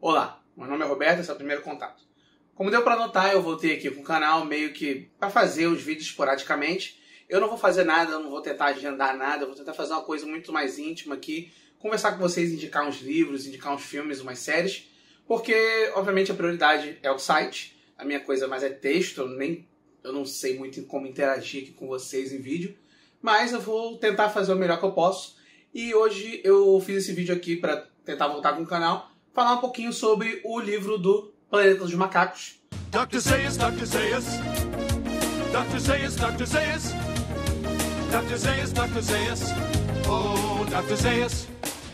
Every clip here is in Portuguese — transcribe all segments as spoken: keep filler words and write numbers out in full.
Olá, meu nome é Roberto, esse é o Primeiro Contato. Como deu pra notar, eu voltei aqui com o canal meio que pra fazer os vídeos esporadicamente. Eu não vou fazer nada, eu não vou tentar agendar nada, eu vou tentar fazer uma coisa muito mais íntima aqui, conversar com vocês, indicar uns livros, indicar uns filmes, umas séries, porque, obviamente, a prioridade é o site, a minha coisa mais é texto, eu, nem, eu não sei muito como interagir aqui com vocês em vídeo, mas eu vou tentar fazer o melhor que eu posso. E hoje eu fiz esse vídeo aqui pra tentar voltar com o canal, falar um pouquinho sobre o livro do Planeta dos Macacos. doutor Zeus, doutor Zeus, doutor Zeus, doutor Zeus, doutor Zeus, doutor Zeus, oh, doutor Zeus,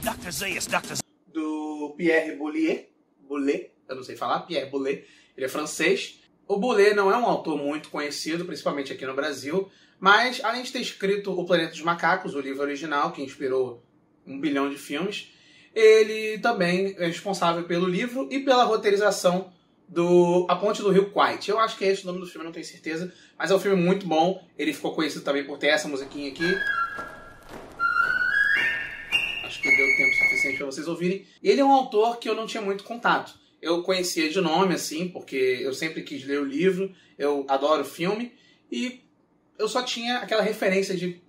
doutor Zeus, doutor do Pierre Boulle, Boulle, eu não sei falar, Pierre Boulle, ele é francês. O Boulle não é um autor muito conhecido, principalmente aqui no Brasil, mas além de ter escrito O Planeta dos Macacos, o livro original que inspirou um bilhão de filmes, ele também é responsável pelo livro e pela roteirização do A Ponte do Rio Kwai. Eu acho que é esse o nome do filme, não tenho certeza, mas é um filme muito bom. Ele ficou conhecido também por ter essa musiquinha aqui. Acho que deu tempo suficiente para vocês ouvirem. Ele é um autor que eu não tinha muito contato. Eu conhecia de nome, assim, porque eu sempre quis ler o livro, eu adoro o filme, e eu só tinha aquela referência de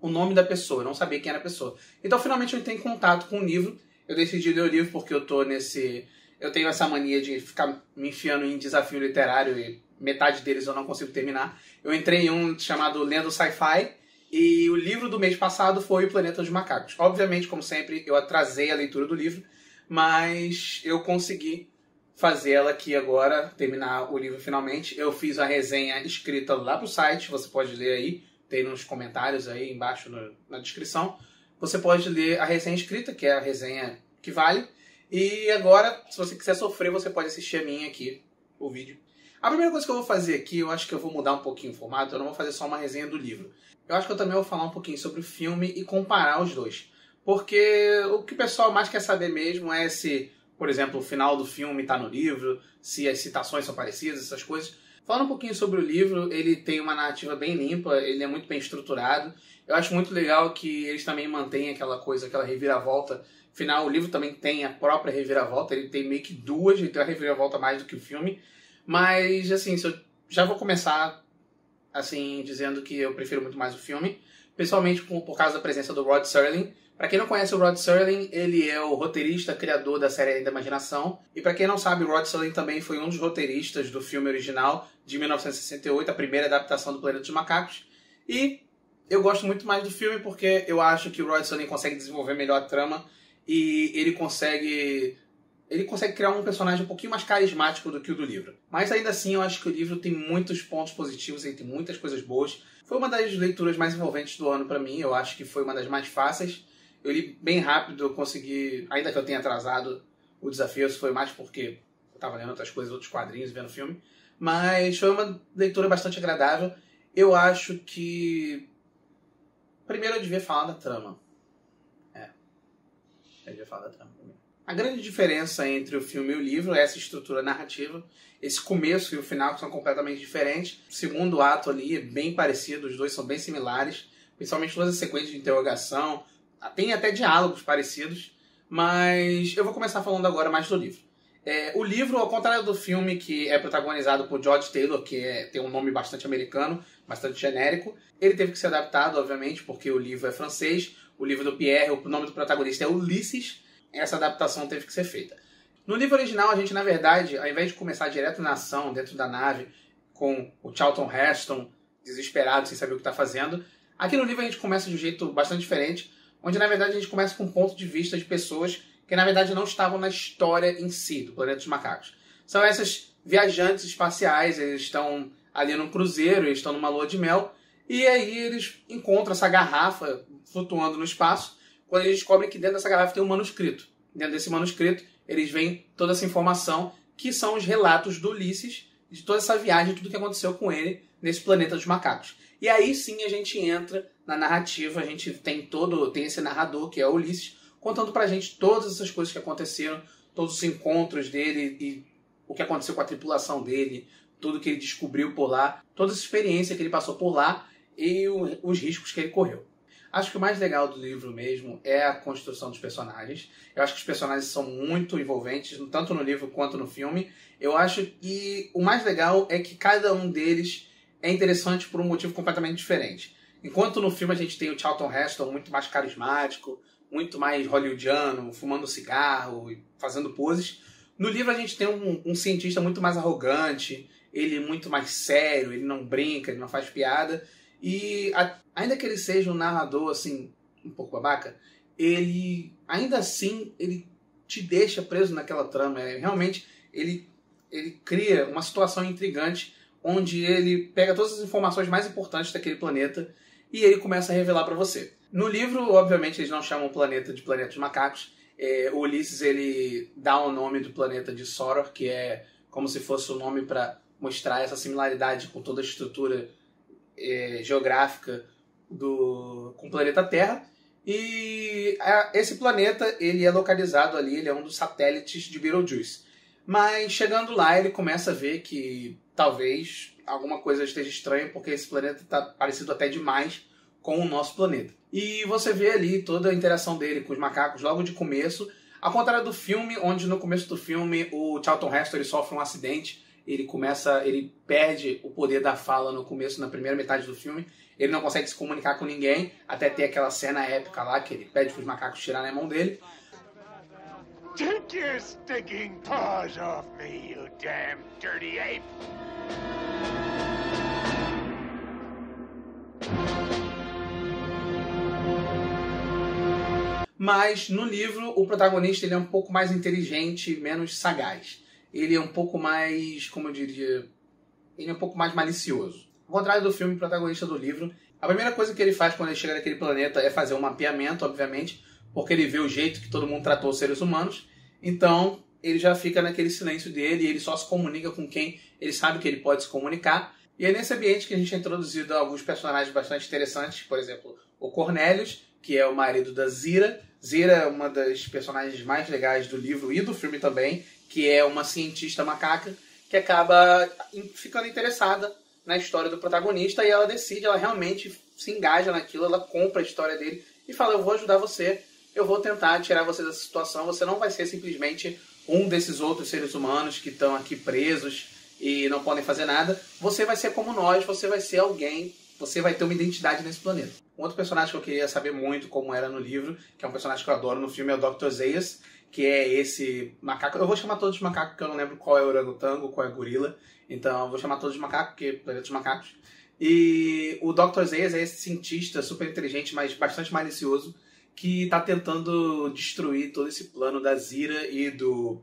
o nome da pessoa, eu não sabia quem era a pessoa. Então, finalmente, eu entrei em contato com o livro. Eu decidi ler o livro porque eu tô nesse... Eu tenho essa mania de ficar me enfiando em desafio literário e metade deles eu não consigo terminar. Eu entrei em um chamado Lendo Sci-Fi e o livro do mês passado foi O Planeta dos Macacos. Obviamente, como sempre, eu atrasei a leitura do livro, mas eu consegui fazer ela aqui agora, terminar o livro finalmente. Eu fiz a resenha escrita lá pro site, você pode ler aí. Tem nos comentários aí embaixo no, na descrição. Você pode ler a resenha escrita, que é a resenha que vale. E agora, se você quiser sofrer, você pode assistir a minha aqui, o vídeo. A primeira coisa que eu vou fazer aqui, eu acho que eu vou mudar um pouquinho o formato. Eu não vou fazer só uma resenha do livro. Eu acho que eu também vou falar um pouquinho sobre o filme e comparar os dois. Porque o que o pessoal mais quer saber mesmo é se, por exemplo, o final do filme está no livro, se as citações são parecidas, essas coisas. Falando um pouquinho sobre o livro, ele tem uma narrativa bem limpa, ele é muito bem estruturado. Eu acho muito legal que eles também mantêm aquela coisa, aquela reviravolta. Afinal, o livro também tem a própria reviravolta, ele tem meio que duas, ele tem a reviravolta mais do que o filme. Mas, assim, se eu já vou começar, assim, dizendo que eu prefiro muito mais o filme, principalmente por causa da presença do Rod Serling. Pra quem não conhece o Rod Serling, ele é o roteirista, criador da série A da Imaginação. E pra quem não sabe, o Rod Serling também foi um dos roteiristas do filme original de mil novecentos e sessenta e oito, a primeira adaptação do Planeta dos Macacos. E eu gosto muito mais do filme porque eu acho que o Rod Serling consegue desenvolver melhor a trama e ele consegue, ele consegue criar um personagem um pouquinho mais carismático do que o do livro. Mas ainda assim, eu acho que o livro tem muitos pontos positivos, ele tem muitas coisas boas. Foi uma das leituras mais envolventes do ano pra mim, eu acho que foi uma das mais fáceis. Eu li bem rápido, eu consegui, ainda que eu tenha atrasado o desafio, isso foi mais porque eu tava lendo outras coisas, outros quadrinhos, vendo filme. Mas foi uma leitura bastante agradável. Eu acho que... Primeiro eu devia falar da trama. A grande diferença entre o filme e o livro é essa estrutura narrativa, esse começo e o final que são completamente diferentes. O segundo ato ali é bem parecido, os dois são bem similares, principalmente todas as sequências de interrogação, tem até diálogos parecidos, mas eu vou começar falando agora mais do livro. É, o livro, ao contrário do filme, que é protagonizado por George Taylor, que é, tem um nome bastante americano, bastante genérico, ele teve que ser adaptado, obviamente, porque o livro é francês. O livro do Pierre, o nome do protagonista é Ulisses. Essa adaptação teve que ser feita. No livro original, a gente, na verdade, ao invés de começar direto na ação, dentro da nave, com o Charlton Heston desesperado, sem saber o que está fazendo, aqui no livro a gente começa de um jeito bastante diferente, onde, na verdade, a gente começa com um ponto de vista de pessoas que, na verdade, não estavam na história em si, do Planeta dos Macacos. São essas viajantes espaciais, eles estão ali num cruzeiro, eles estão numa lua de mel, e aí eles encontram essa garrafa flutuando no espaço, quando eles descobrem que dentro dessa garrafa tem um manuscrito. Dentro desse manuscrito, eles veem toda essa informação, que são os relatos do Ulisses, de toda essa viagem, tudo que aconteceu com ele nesse Planeta dos Macacos. E aí sim a gente entra na narrativa, a gente tem todo, tem esse narrador, que é o Ulisses, contando pra gente todas essas coisas que aconteceram, todos os encontros dele e o que aconteceu com a tripulação dele, tudo que ele descobriu por lá, toda essa experiência que ele passou por lá e os riscos que ele correu. Acho que o mais legal do livro mesmo é a construção dos personagens. Eu acho que os personagens são muito envolventes, tanto no livro quanto no filme. Eu acho que o mais legal é que cada um deles é interessante por um motivo completamente diferente. Enquanto no filme a gente tem o Charlton Heston muito mais carismático, muito mais hollywoodiano, fumando cigarro e fazendo poses. No livro a gente tem um, um cientista muito mais arrogante, ele muito mais sério, ele não brinca, ele não faz piada. E a, ainda que ele seja um narrador assim, um pouco babaca, ele ainda assim ele te deixa preso naquela trama. É, realmente ele, ele cria uma situação intrigante onde ele pega todas as informações mais importantes daquele planeta e ele começa a revelar para você. No livro, obviamente, eles não chamam o planeta de Planeta dos Macacos. É, o Ulisses ele dá o nome do planeta de Soror, que é como se fosse o um nome para mostrar essa similaridade com toda a estrutura é, geográfica do, com o planeta Terra. E a, esse planeta ele é localizado ali, ele é um dos satélites de Beetlejuice. Mas chegando lá, ele começa a ver que talvez alguma coisa esteja estranha, porque esse planeta está parecido até demais com o nosso planeta. E você vê ali toda a interação dele com os macacos logo de começo, ao contrário do filme, onde no começo do filme o Charlton Heston ele sofre um acidente, ele começa, ele perde o poder da fala no começo, na primeira metade do filme, ele não consegue se comunicar com ninguém, até ter aquela cena épica lá que ele pede para os macacos tirarem a mão dele. Take your stinking paws off me, you damn dirty ape! Mas no livro o protagonista ele é um pouco mais inteligente, menos sagaz. Ele é um pouco mais, como eu diria, ele é um pouco mais malicioso. Ao contrário do filme, protagonista do livro, a primeira coisa que ele faz quando ele chega naquele planeta é fazer um mapeamento, obviamente, porque ele vê o jeito que todo mundo tratou os seres humanos. Então ele já fica naquele silêncio dele e ele só se comunica com quem ele sabe que ele pode se comunicar. E é nesse ambiente que a gente é introduzido a alguns personagens bastante interessantes, por exemplo, o Cornelius, que é o marido da Zira. Zira é uma das personagens mais legais do livro e do filme também, que é uma cientista macaca que acaba ficando interessada na história do protagonista e ela decide, ela realmente se engaja naquilo, ela compra a história dele e fala, eu vou ajudar você, eu vou tentar tirar você dessa situação, você não vai ser simplesmente um desses outros seres humanos que estão aqui presos e não podem fazer nada, você vai ser como nós, você vai ser alguém, você vai ter uma identidade nesse planeta. Um outro personagem que eu queria saber muito como era no livro, que é um personagem que eu adoro no filme, é o doutor Zeus, que é esse macaco. Eu vou chamar todos de macaco, porque eu não lembro qual é o orangotango, qual é o gorila. Então eu vou chamar todos de macaco, porque planeta dos macacos. E o doutor Zeus é esse cientista super inteligente, mas bastante malicioso, que está tentando destruir todo esse plano da Zira e do...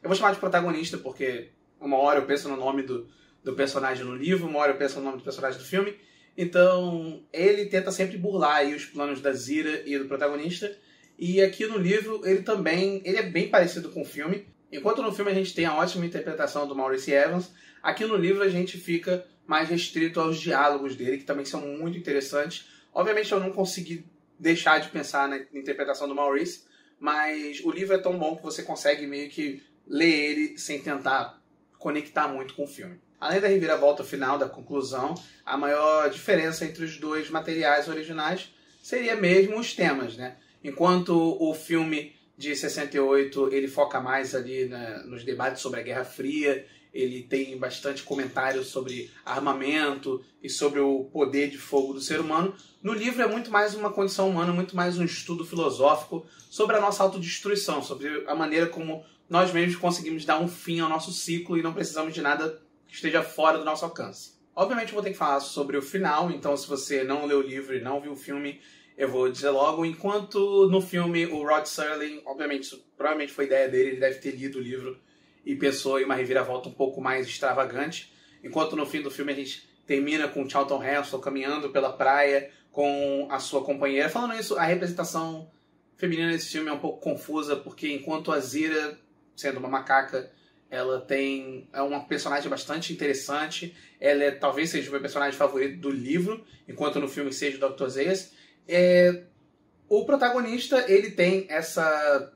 Eu vou chamar de protagonista, porque uma hora eu penso no nome do, do personagem no livro, uma hora eu penso no nome do personagem do filme. Então, ele tenta sempre burlar aí os planos da Zira e do protagonista. E aqui no livro, ele também ele é bem parecido com o filme. Enquanto no filme a gente tem a ótima interpretação do Maurice Evans, aqui no livro a gente fica mais restrito aos diálogos dele, que também são muito interessantes. Obviamente eu não consegui deixar de pensar na interpretação do Maurice, mas o livro é tão bom que você consegue meio que ler ele sem tentar conectar muito com o filme. Além da reviravolta final, da conclusão, a maior diferença entre os dois materiais originais seria mesmo os temas, né? Enquanto o filme de sessenta e oito ele foca mais ali na, nos debates sobre a Guerra Fria, ele tem bastante comentário sobre armamento e sobre o poder de fogo do ser humano, no livro é muito mais uma condição humana, muito mais um estudo filosófico sobre a nossa autodestruição, sobre a maneira como nós mesmos conseguimos dar um fim ao nosso ciclo e não precisamos de nada que esteja fora do nosso alcance. Obviamente eu vou ter que falar sobre o final, então se você não leu o livro e não viu o filme, eu vou dizer logo. Enquanto no filme o Rod Serling, obviamente isso provavelmente foi ideia dele, ele deve ter lido o livro e pensou em uma reviravolta um pouco mais extravagante. Enquanto no fim do filme a gente termina com Charlton Heston caminhando pela praia com a sua companheira. Falando isso, a representação feminina nesse filme é um pouco confusa, porque enquanto a Zira, sendo uma macaca, ela tem, é uma personagem bastante interessante. Ela é, talvez seja o meu personagem favorito do livro, enquanto no filme seja o doutor Zeus. É, o protagonista ele tem essa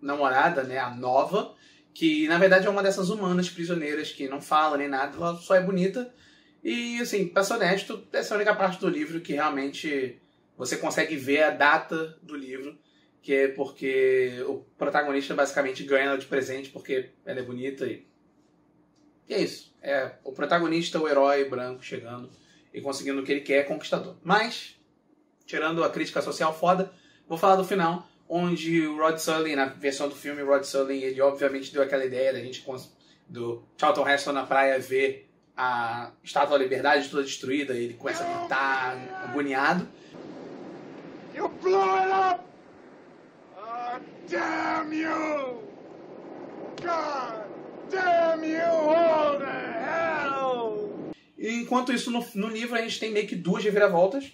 namorada, né, a Nova, que na verdade é uma dessas humanas prisioneiras que não fala nem nada, ela só é bonita. E assim, pra ser honesto, essa é a única parte do livro que realmente você consegue ver a data do livro, que é porque o protagonista basicamente ganha ela de presente porque ela é bonita. E, e é isso. É o protagonista, o herói branco, chegando e conseguindo o que ele quer, conquistador. Mas, tirando a crítica social foda, vou falar do final, onde o Rod Serling, na versão do filme, o Rod Serling, ele obviamente deu aquela ideia da gente do Charlton Heston na praia ver a Estátua da Liberdade toda destruída, e ele começa a gritar, agoniado. You blew it up! Oh, damn you! God damn you all the hell! E enquanto isso, no, no livro, a gente tem meio que duas reviravoltas,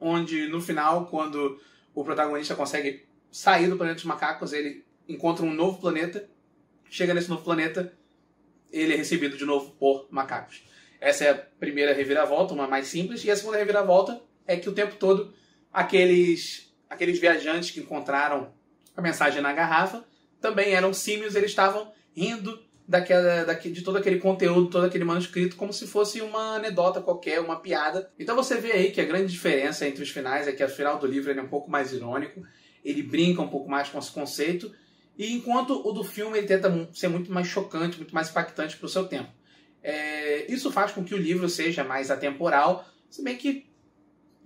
onde no final, quando o protagonista consegue sair do planeta dos macacos, ele encontra um novo planeta, chega nesse novo planeta, ele é recebido de novo por macacos. Essa é a primeira reviravolta, uma mais simples. E a segunda reviravolta é que o tempo todo aqueles, aqueles viajantes que encontraram a mensagem na garrafa também eram símios, eles estavam rindo daquela, daquele, de todo aquele conteúdo, todo aquele manuscrito, como se fosse uma anedota qualquer, uma piada. Então você vê aí que a grande diferença entre os finais é que o final do livro ele é um pouco mais irônico, ele brinca um pouco mais com esse conceito, e enquanto o do filme ele tenta ser muito mais chocante, muito mais impactante para o seu tempo. É, isso faz com que o livro seja mais atemporal, se bem que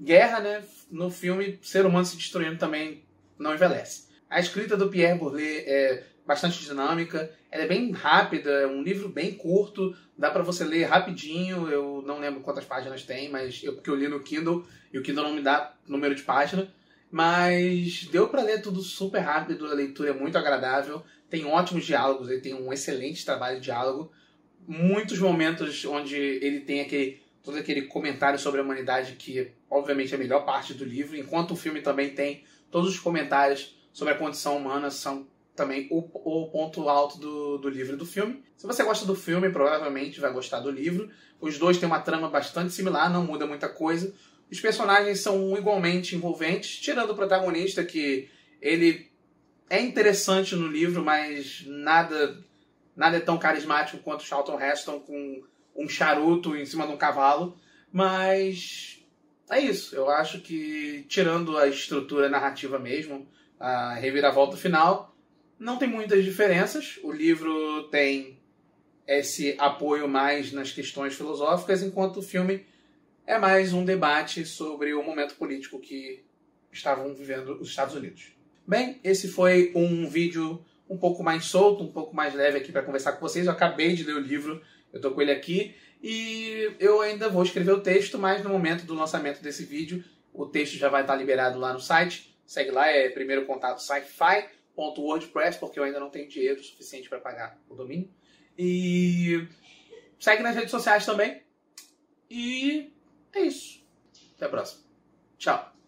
guerra, né? No filme, ser humano se destruindo também não envelhece. A escrita do Pierre Boulle é bastante dinâmica, ela é bem rápida, é um livro bem curto, dá para você ler rapidinho. Eu não lembro quantas páginas tem, mas eu, porque eu li no Kindle, e o Kindle não me dá número de página. Mas deu para ler tudo super rápido, a leitura é muito agradável, tem ótimos diálogos, ele tem um excelente trabalho de diálogo. Muitos momentos onde ele tem aquele, todo aquele comentário sobre a humanidade, que obviamente é a melhor parte do livro, enquanto o filme também tem todos os comentários sobre a condição humana, são também o, o ponto alto do, do livro e do filme. Se você gosta do filme, provavelmente vai gostar do livro. Os dois têm uma trama bastante similar, não muda muita coisa. Os personagens são igualmente envolventes, tirando o protagonista, que ele é interessante no livro, mas nada, nada é tão carismático quanto Charlton Heston com um charuto em cima de um cavalo. Mas é isso. Eu acho que, tirando a estrutura narrativa mesmo, a reviravolta final, não tem muitas diferenças. O livro tem esse apoio mais nas questões filosóficas, enquanto o filme é mais um debate sobre o momento político que estavam vivendo os Estados Unidos. Bem, esse foi um vídeo um pouco mais solto, um pouco mais leve aqui para conversar com vocês. Eu acabei de ler o livro, eu tô com ele aqui, e eu ainda vou escrever o texto, mas no momento do lançamento desse vídeo, o texto já vai estar liberado lá no site. Segue lá, é Primeiro Contato sci-fi ponto wordpress, porque eu ainda não tenho dinheiro suficiente para pagar o domínio. E segue nas redes sociais também. E é isso. Até a próxima. Tchau.